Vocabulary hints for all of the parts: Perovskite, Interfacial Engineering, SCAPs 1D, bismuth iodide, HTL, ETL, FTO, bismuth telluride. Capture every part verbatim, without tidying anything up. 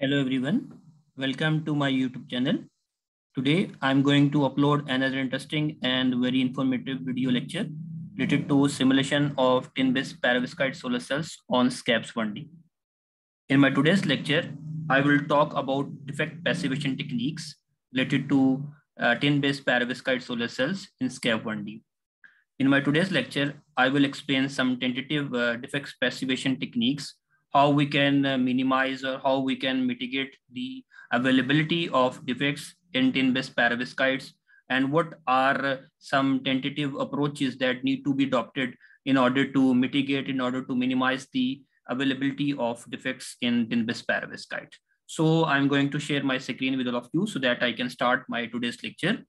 Hello everyone, welcome to my YouTube channel. Today I'm going to upload another interesting and very informative video lecture related to simulation of tin-based perovskite solar cells on SCAPS one D. In my today's lecture, I will talk about defect passivation techniques related to uh, tin-based perovskite solar cells in SCAPS one D. In my today's lecture, I will explain some tentative uh, defect passivation techniques, how we can minimize or how we can mitigate the availability of defects in tin-based perovskites, and what are some tentative approaches that need to be adopted in order to mitigate, in order to minimize the availability of defects in tin-based perovskite. So I'm going to share my screen with all of you so that I can start my today's lecture.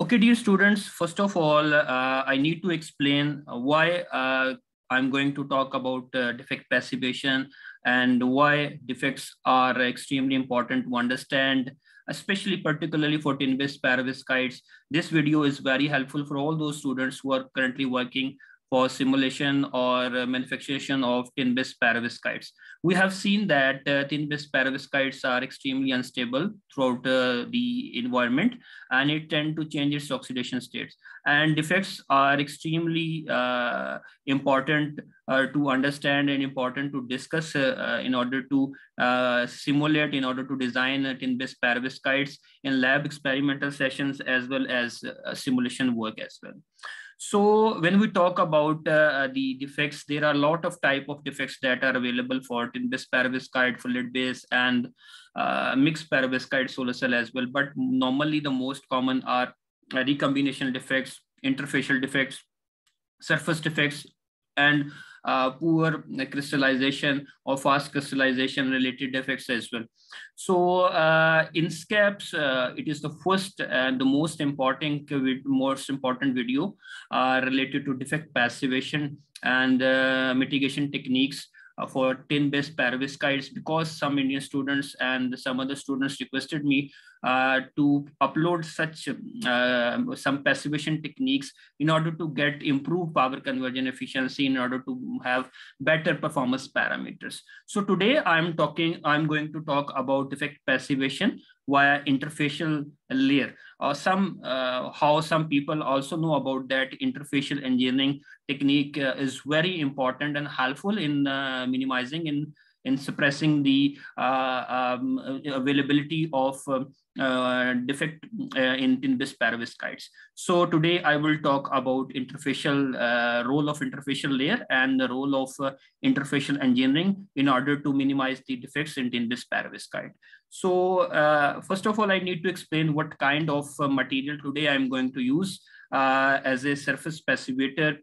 Okay, dear students, first of all, uh, I need to explain why uh, I'm going to talk about uh, defect passivation and why defects are extremely important to understand, especially particularly for tin-based perovskites. This video is very helpful for all those students who are currently working for simulation or uh, manufacturation of tin-based perovskites. We have seen that uh, tin-based perovskites are extremely unstable throughout uh, the environment, and it tend to change its oxidation states. And defects are extremely uh, important uh, to understand and important to discuss uh, uh, in order to uh, simulate, in order to design uh, tin-based perovskites in lab experimental sessions as well as uh, simulation work as well. So when we talk about uh, the defects, there are a lot of type of defects that are available for tin-based perovskite, for lead-based and uh, mixed perovskite solar cell as well. But normally the most common are recombination defects, interfacial defects, surface defects, and uh, poor crystallization or fast crystallization related defects as well. So uh, in SCAPS, uh, it is the first and the most important, most important video uh, related to defect passivation and uh, mitigation techniques for tin-based perovskites, because some Indian students and some other students requested me uh, to upload such uh, some passivation techniques in order to get improved power conversion efficiency, in order to have better performance parameters. So today I'm talking, I'm going to talk about defect passivation via interfacial layer, or some uh, how some people also know about that interfacial engineering technique uh, is very important and helpful in uh, minimizing, in in suppressing the uh, um, availability of uh, uh, defect uh, in tin-based perovskites. So today I will talk about interfacial uh, role of interfacial layer and the role of uh, interfacial engineering in order to minimize the defects in tin-based perovskite. So uh, first of all, I need to explain what kind of uh, material today I'm going to use uh, as a surface passivator,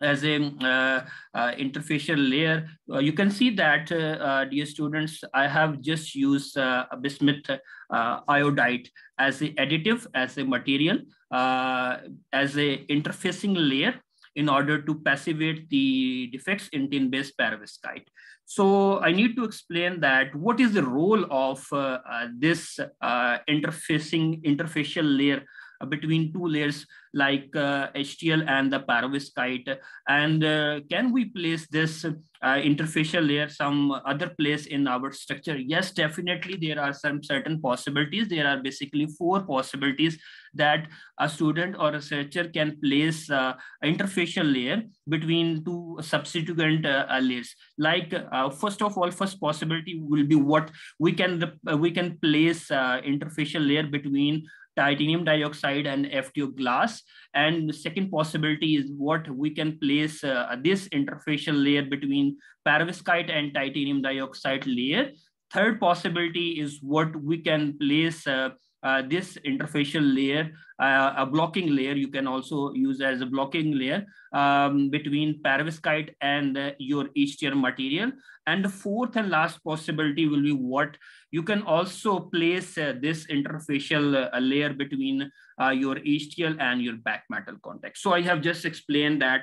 as a uh, uh, interfacial layer. Uh, you can see that, uh, uh, dear students, I have just used uh, a bismuth uh, iodide as an additive, as a material, uh, as a interfacing layer in order to passivate the defects in tin-based perovskite. So I need to explain that what is the role of uh, uh, this uh, interfacing, interfacial layer between two layers like uh, H T L and the perovskite, and uh, can we place this uh, interfacial layer some other place in our structure? Yes, definitely there are some certain possibilities. There are basically four possibilities that a student or a researcher can place uh, interfacial layer between two subsequent uh, layers. Like uh, first of all, first possibility will be what we can uh, we can place uh, interfacial layer between titanium dioxide and F T O glass. And the second possibility is what we can place uh, this interfacial layer between perovskite and titanium dioxide layer. Third possibility is what we can place uh, uh, this interfacial layer, uh, a blocking layer, you can also use as a blocking layer um, between perovskite and uh, your H T R material. And the fourth and last possibility will be what you can also place uh, this interfacial uh, layer between uh, your H T L and your back metal contact. So I have just explained that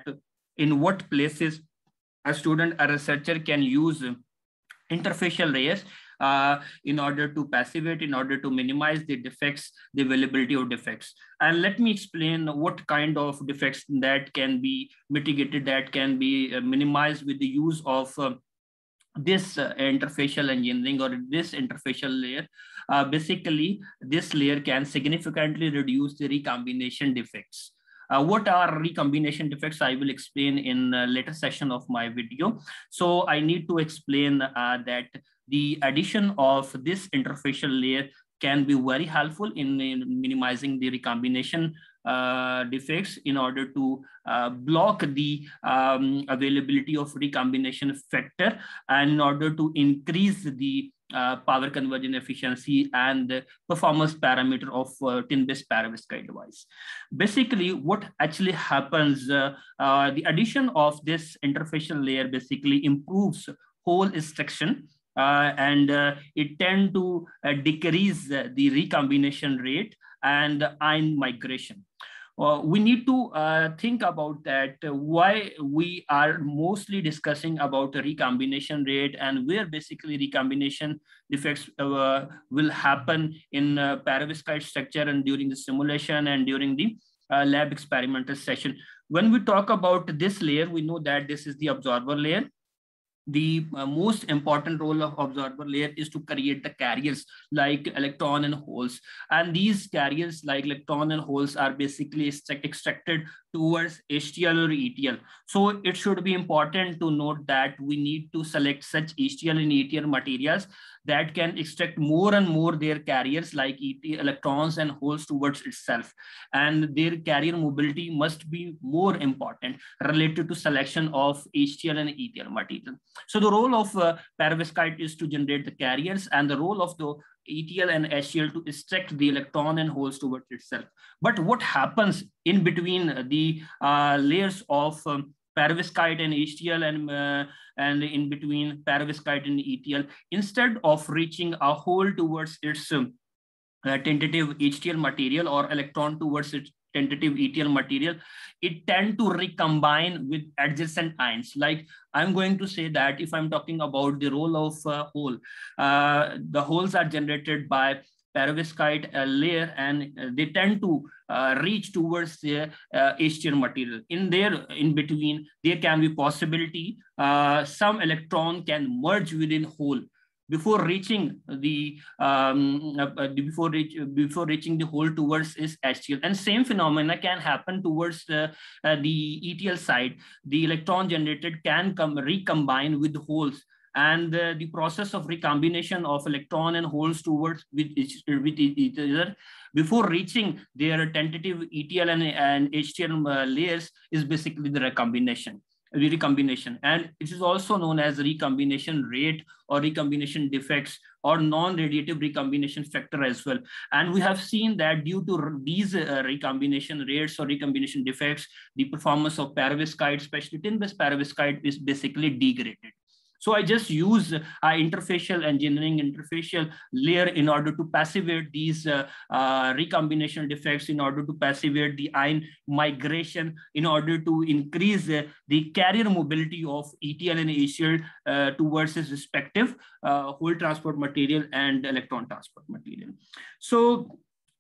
in what places a student or researcher can use interfacial layers uh, in order to passivate, in order to minimize the defects, the availability of defects. And let me explain what kind of defects that can be mitigated, that can be uh, minimized with the use of uh, this uh, interfacial engineering or this interfacial layer, uh, basically this layer can significantly reduce the recombination defects. Uh, what are recombination defects? I will explain in a later session of my video. So I need to explain uh, that the addition of this interfacial layer can be very helpful in, in minimizing the recombination uh, defects in order to uh, block the um, availability of recombination factor and in order to increase the uh, power conversion efficiency and the performance parameter of uh, tin-based perovskite device. Basically, what actually happens, uh, uh, the addition of this interfacial layer basically improves hole extraction. Uh, and uh, it tend to uh, decrease uh, the recombination rate and ion migration. Uh, we need to uh, think about that, uh, why we are mostly discussing about the recombination rate and where basically recombination defects uh, will happen in uh, perovskite structure and during the simulation and during the uh, lab experimental session. When we talk about this layer, we know that this is the absorber layer. The uh, most important role of absorber layer is to create the carriers like electron and holes. And these carriers like electron and holes are basically extract extracted towards H T L or E T L. So it should be important to note that we need to select such H T L and E T L materials that can extract more and more their carriers like E T L, electrons and holes towards itself. And their carrier mobility must be more important related to selection of H T L and E T L material. So the role of uh, perovskite is to generate the carriers, and the role of the E T L and H T L to extract the electron and holes towards itself. But what happens in between the uh, layers of um, perovskite and H T L and, uh, and in between perovskite and E T L, instead of reaching a hole towards its um, uh, tentative H T L material or electron towards its tentative E T L material, it tend to recombine with adjacent ions. Like I'm going to say that if I'm talking about the role of uh, hole, uh, the holes are generated by perovskite uh, layer and uh, they tend to uh, reach towards the uh, H T L material. In there, in between, there can be possibility uh, some electron can merge within hole before reaching the um, before reach, before reaching the hole towards its H T L, and same phenomena can happen towards the, uh, the E T L side. The electron generated can come recombine with holes, and uh, the process of recombination of electron and holes towards with each, with each other before reaching their tentative E T L and, and H T L uh, layers is basically the recombination. recombination and it is also known as recombination rate or recombination defects or non-radiative recombination factor as well. And we have seen that due to these uh, recombination rates or recombination defects, the performance of perovskite, especially tin-based perovskite, is basically degraded. So I just use uh, interfacial engineering, interfacial layer in order to passivate these uh, uh, recombination defects, in order to passivate the ion migration, in order to increase uh, the carrier mobility of E T L and H T L uh, towards its respective uh, hole transport material and electron transport material. So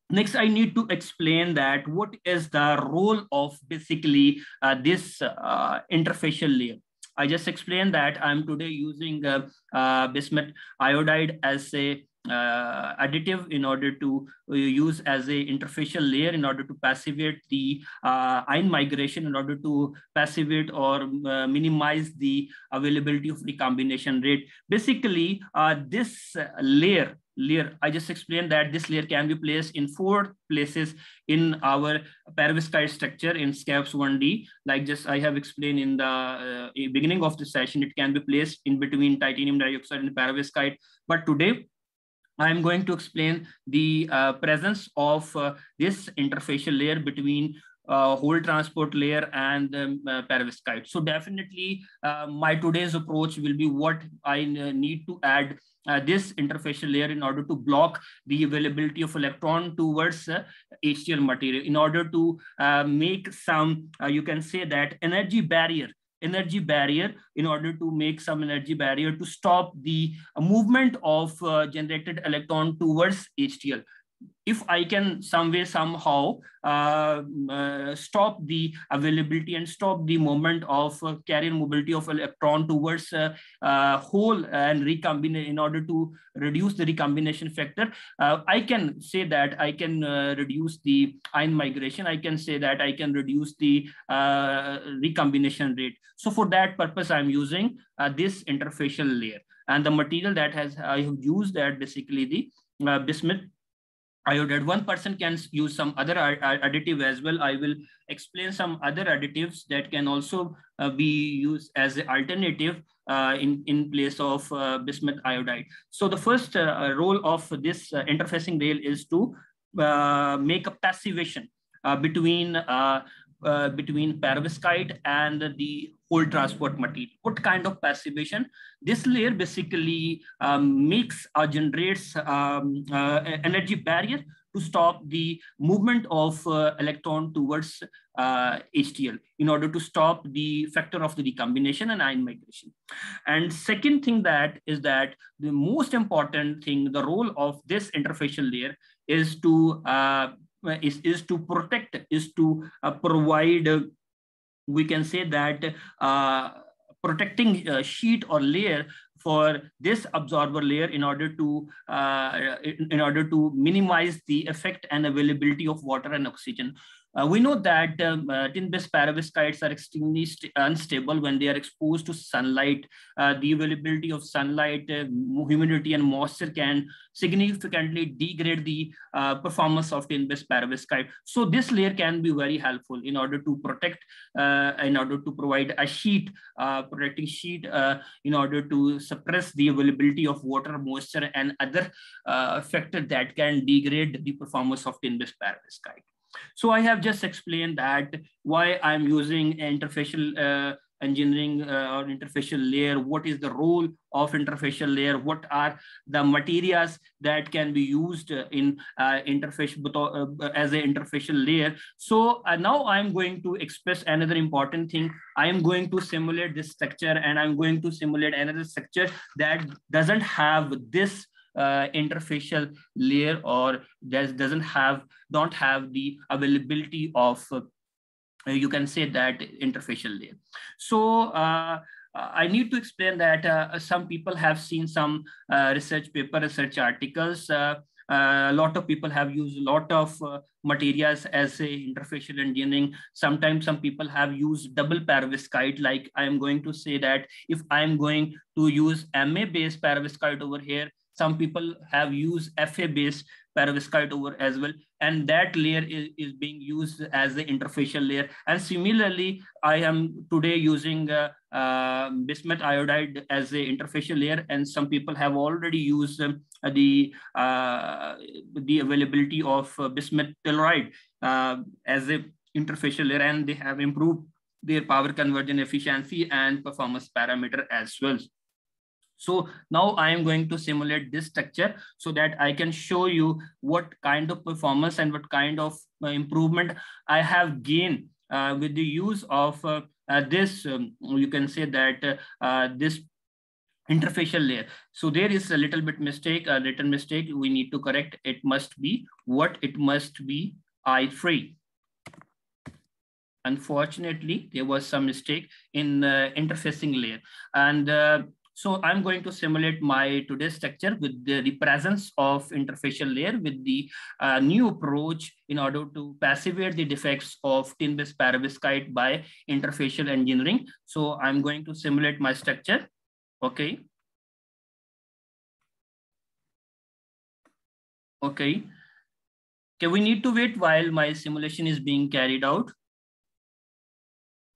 next, I need to explain that what is the role of basically uh, this uh, interfacial layer. I just explained that I'm today using uh, uh, bismuth iodide as a uh, additive in order to use as a interfacial layer in order to passivate the uh, ion migration, in order to passivate or uh, minimize the availability of recombination rate. Basically, uh, this layer, layer, I just explained that this layer can be placed in four places in our perovskite structure in SCAPS one D. Like just I have explained in the uh, beginning of the session, it can be placed in between titanium dioxide and perovskite. But today, I'm going to explain the uh, presence of uh, this interfacial layer between Uh, whole transport layer and um, uh, perovskite. So definitely uh, my today's approach will be what I need to add uh, this interfacial layer in order to block the availability of electron towards uh, H T L material, in order to uh, make some, uh, you can say that energy barrier, energy barrier in order to make some energy barrier to stop the uh, movement of uh, generated electron towards H T L. if I can some way somehow uh, uh, stop the availability and stop the movement of uh, carrier mobility of electron towards uh, uh, hole and recombine in order to reduce the recombination factor, uh, I can say that I can uh, reduce the ion migration. I can say that I can reduce the uh, recombination rate. So for that purpose, I'm using uh, this interfacial layer, and the material that has I have used that basically the uh, bismuth iodide. One person can use some other additive as well. I will explain some other additives that can also uh, be used as an alternative uh, in, in place of uh, bismuth iodide. So the first uh, role of this uh, interfacing layer is to uh, make a passivation uh, between, uh, uh, between perovskite and the whole transport material. What kind of passivation? This layer basically um, makes or generates um, uh, energy barrier to stop the movement of uh, electron towards uh, H T L in order to stop the factor of the recombination and ion migration. And second thing that is that the most important thing, the role of this interfacial layer is to uh, is, is to protect, is to uh, provide uh, we can say that uh, protecting a sheet or layer for this absorber layer in order to uh, in order to minimize the effect and availability of water and oxygen. Uh, we know that um, uh, tin-based perovskites are extremely unstable when they are exposed to sunlight. Uh, the availability of sunlight, uh, humidity, and moisture can significantly degrade the uh, performance of tin-based perovskite. So this layer can be very helpful in order to protect, uh, in order to provide a sheet, uh, protecting sheet, uh, in order to suppress the availability of water, moisture, and other uh, factor that can degrade the performance of tin-based perovskite. So I have just explained that why I'm using interfacial uh, engineering uh, or interfacial layer, what is the role of interfacial layer, what are the materials that can be used in uh, interfacial uh, as an interfacial layer. So uh, now I'm going to express another important thing. I am going to simulate this structure, and I'm going to simulate another structure that doesn't have this Uh, interfacial layer or that doesn't have don't have the availability of uh, you can say that interfacial layer. So uh, I need to explain that uh, some people have seen some uh, research paper, research articles. Uh, uh, a lot of people have used a lot of uh, materials as a interfacial engineering. Sometimes some people have used double perovskite. Like I am going to say that if I am going to use M A based perovskite over here, some people have used F A-based perovskite over as well, and that layer is, is being used as the interfacial layer. And similarly, I am today using uh, uh, bismuth iodide as the interfacial layer, and some people have already used um, the uh, the availability of uh, bismuth telluride uh, as a interfacial layer, and they have improved their power conversion efficiency and performance parameter as well. So now I am going to simulate this structure so that I can show you what kind of performance and what kind of improvement I have gained uh, with the use of uh, uh, this, um, you can say that uh, uh, this interfacial layer. So there is a little bit mistake, a little mistake we need to correct. It must be what? It must be I three. Unfortunately, there was some mistake in uh, interfacing layer. And uh, So I'm going to simulate my today's structure with the, the presence of interfacial layer with the uh, new approach in order to passivate the defects of tin-based perovskite by interfacial engineering. So I'm going to simulate my structure, okay. Okay, okay, we need to wait while my simulation is being carried out.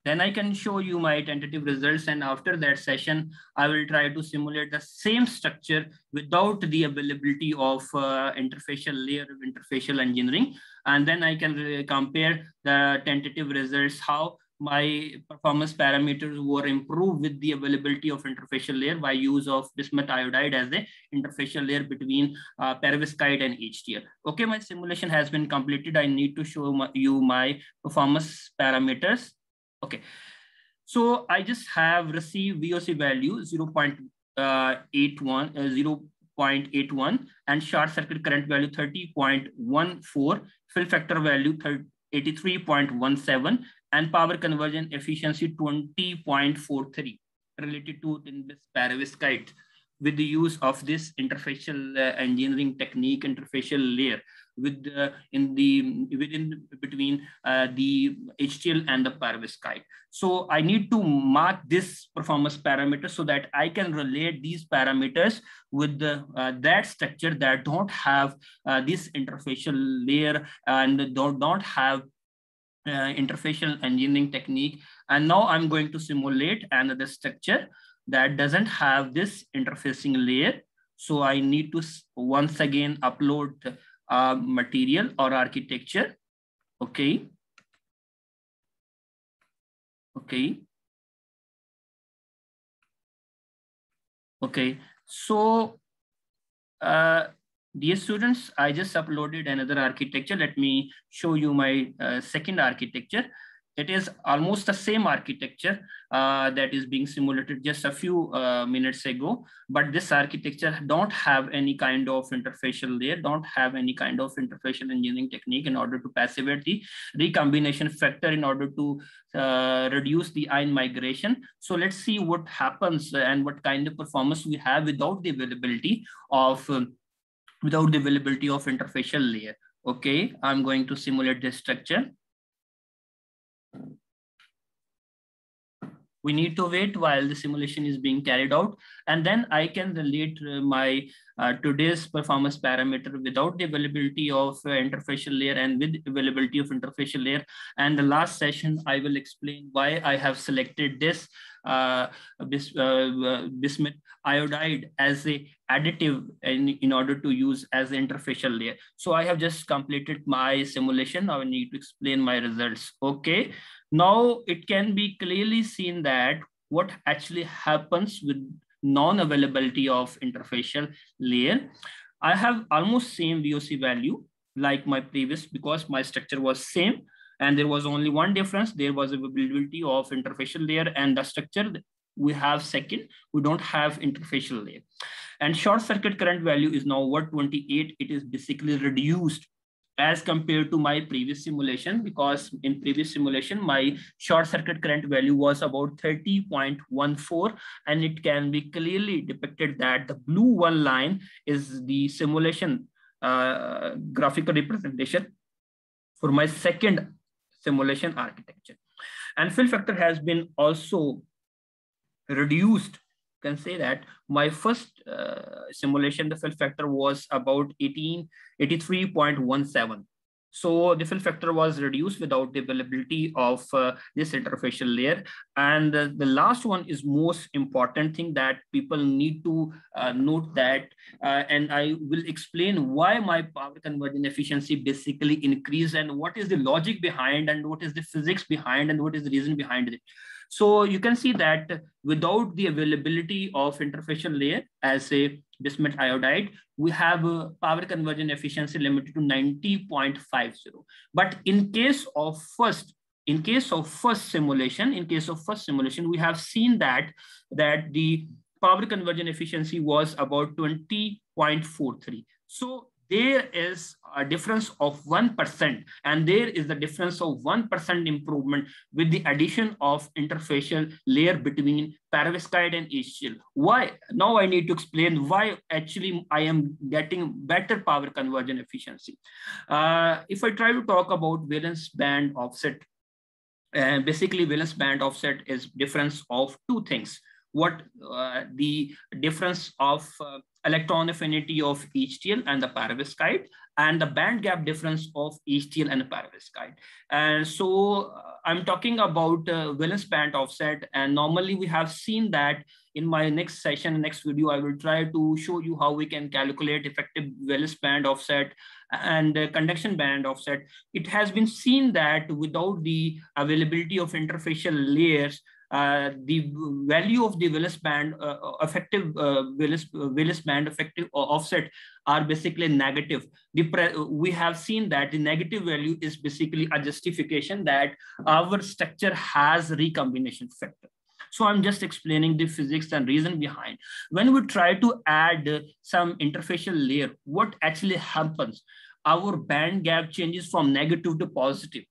Then I can show you my tentative results, and after that session, I will try to simulate the same structure without the availability of uh, interfacial layer of interfacial engineering. And then I can compare the tentative results, how my performance parameters were improved with the availability of interfacial layer by use of bismuth iodide as the interfacial layer between uh, perovskite and H T L. Okay, my simulation has been completed. I need to show my, you my performance parameters. Okay, so I just have received V O C value zero point eight one, uh, zero point eight one and short circuit current value thirty point one four, fill factor value eighty-three point one seven and power conversion efficiency twenty point four three related to in this perovskite. With the use of this interfacial uh, engineering technique, interfacial layer with uh, in the within between uh, the H T L and the perovskite. So I need to mark this performance parameter so that I can relate these parameters with the, uh, that structure that don't have uh, this interfacial layer and don't don't have uh, interfacial engineering technique. And now I'm going to simulate another structure that doesn't have this interfacing layer. So I need to once again upload uh, material or architecture. Okay. Okay. Okay. So, uh, dear students, I just uploaded another architecture. Let me show you my uh, second architecture. It is almost the same architecture uh, that is being simulated just a few uh, minutes ago, but this architecture don't have any kind of interfacial layer, don't have any kind of interfacial engineering technique in order to passivate the recombination factor in order to uh, reduce the ion migration. So let's see what happens and what kind of performance we have without the availability of, uh, without the availability of interfacial layer. Okay, I'm going to simulate this structure. We need to wait while the simulation is being carried out, and then I can relate my uh, today's performance parameter without the availability of uh, interfacial layer and with availability of interfacial layer. And the last session, I will explain why I have selected this uh, bis, uh, bismuth iodide as a additive in, in order to use as an interfacial layer. So I have just completed my simulation. Now I need to explain my results. Okay. Now it can be clearly seen that what actually happens with non-availability of interfacial layer. I have almost same V O C value like my previous because my structure was same and there was only one difference. There was availability of interfacial layer and the structure we have second, we don't have interfacial layer. And short circuit current value is now one twenty-eight. It is basically reduced as compared to my previous simulation, because in previous simulation, my short circuit current value was about thirty point one four. And it can be clearly depicted that the blue one line is the simulation uh, graphical representation for my second simulation architecture. And fill factor has been also reduced. You can say that my first uh, simulation, the fill factor was about eighty-three point one seven. So the fill factor was reduced without the availability of uh, this interfacial layer. And uh, the last one is most important thing that people need to uh, note that, uh, and I will explain why my power conversion efficiency basically increased and what is the logic behind and what is the physics behind and what is the reason behind it. So you can see that without the availability of interfacial layer as a bismuth iodide, we have a power conversion efficiency limited to ninety point five zero. But in case of first, in case of first simulation, in case of first simulation, we have seen that that the power conversion efficiency was about twenty point four three. So there is a difference of one percent, and there is the difference of one percent improvement with the addition of interfacial layer between perovskite and H T L. Why? Now I need to explain why actually I am getting better power conversion efficiency. Uh, if I try to talk about valence band offset, uh, basically valence band offset is difference of two things. What uh, the difference of uh, electron affinity of H T L and the perovskite, and the band gap difference of H T L and the perovskite. And so uh, I'm talking about uh, valence band offset. And normally we have seen that in my next session, next video, I will try to show you how we can calculate effective valence band offset and uh, conduction band offset. It has been seen that without the availability of interfacial layers, Uh, the value of the valence band uh, effective uh, valence, valence band effective offset are basically negative. The we have seen that the negative value is basically a justification that our structure has recombination factor. So I'm just explaining the physics and reason behind. When we try to add some interfacial layer, what actually happens? Our band gap changes from negative to positive.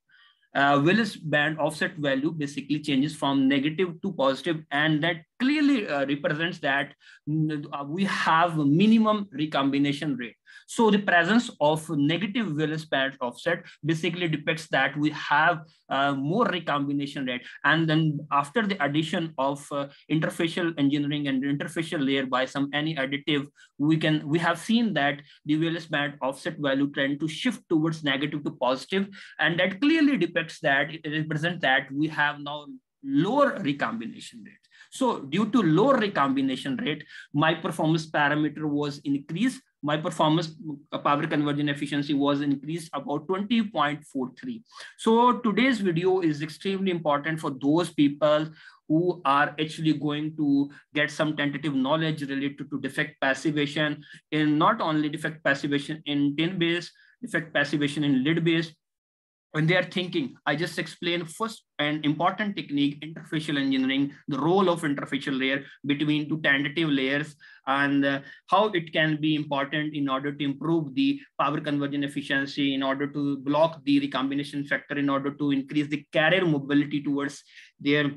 Uh, Willis band offset value basically changes from negative to positive, and that clearly uh, represents that uh, we have minimum recombination rate. So the presence of negative Willis band offset basically depicts that we have uh, more recombination rate. And then after the addition of uh, interfacial engineering and interfacial layer by some any additive, we can we have seen that the Willis band offset value tend to shift towards negative to positive, and that clearly depicts that it represents that we have now lower recombination rate. So due to lower recombination rate, my performance parameter was increased. My performance power conversion efficiency was increased about twenty point four three. So today's video is extremely important for those people who are actually going to get some tentative knowledge related to defect passivation in not only defect passivation in tin base, defect passivation in lead base. When they are thinking, I just explained first an important technique, interfacial engineering, the role of interfacial layer between two tentative layers, and uh, how it can be important in order to improve the power conversion efficiency, in order to block the recombination factor, in order to increase the carrier mobility towards their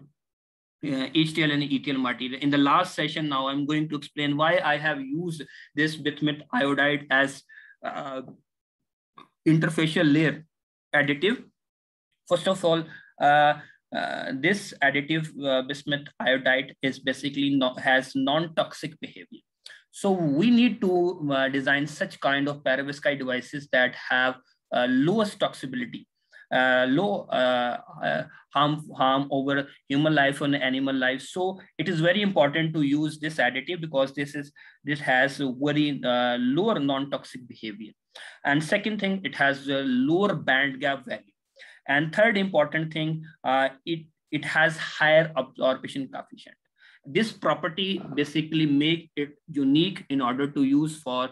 Uh, H T L and E T L material. In the last session, now I'm going to explain why I have used this bismuth iodide as uh, interfacial layer additive. First of all, uh, uh, this additive uh, bismuth iodide is basically not, has non-toxic behavior. So we need to uh, design such kind of perovskite devices that have uh, lowest toxicity, uh, low uh, uh, harm harm over human life and animal life. So it is very important to use this additive because this is this has very uh, lower non-toxic behavior. And second thing, it has a lower band gap value. And third important thing, uh, it, it has higher absorption coefficient. This property basically make it unique in order to use for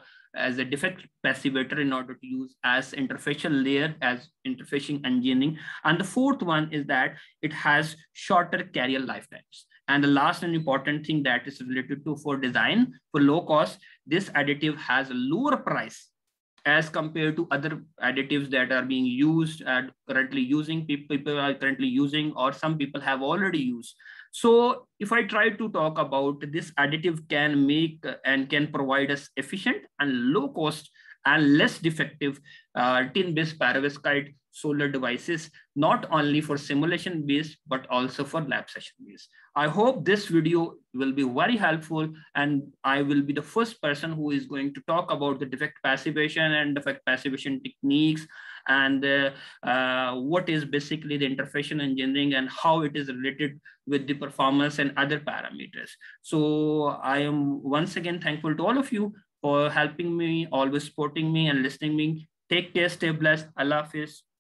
as a defect passivator, in order to use as interfacial layer, as interfacing engineering. And the fourth one is that it has shorter carrier lifetimes. And the last and important thing that is related to for design, for low cost, this additive has a lower price as compared to other additives that are being used and currently using, people are currently using, or some people have already used. So if I try to talk about this additive can make and can provide us efficient and low cost and less defective uh, tin-based perovskite solar devices, not only for simulation based, but also for lab session based. I hope this video will be very helpful, and I will be the first person who is going to talk about the defect passivation and defect passivation techniques, and uh, uh, what is basically the interfacial engineering and how it is related with the performance and other parameters. So I am once again thankful to all of you for helping me, always supporting me and listening to me. Take care, stay blessed. Allah Hafiz.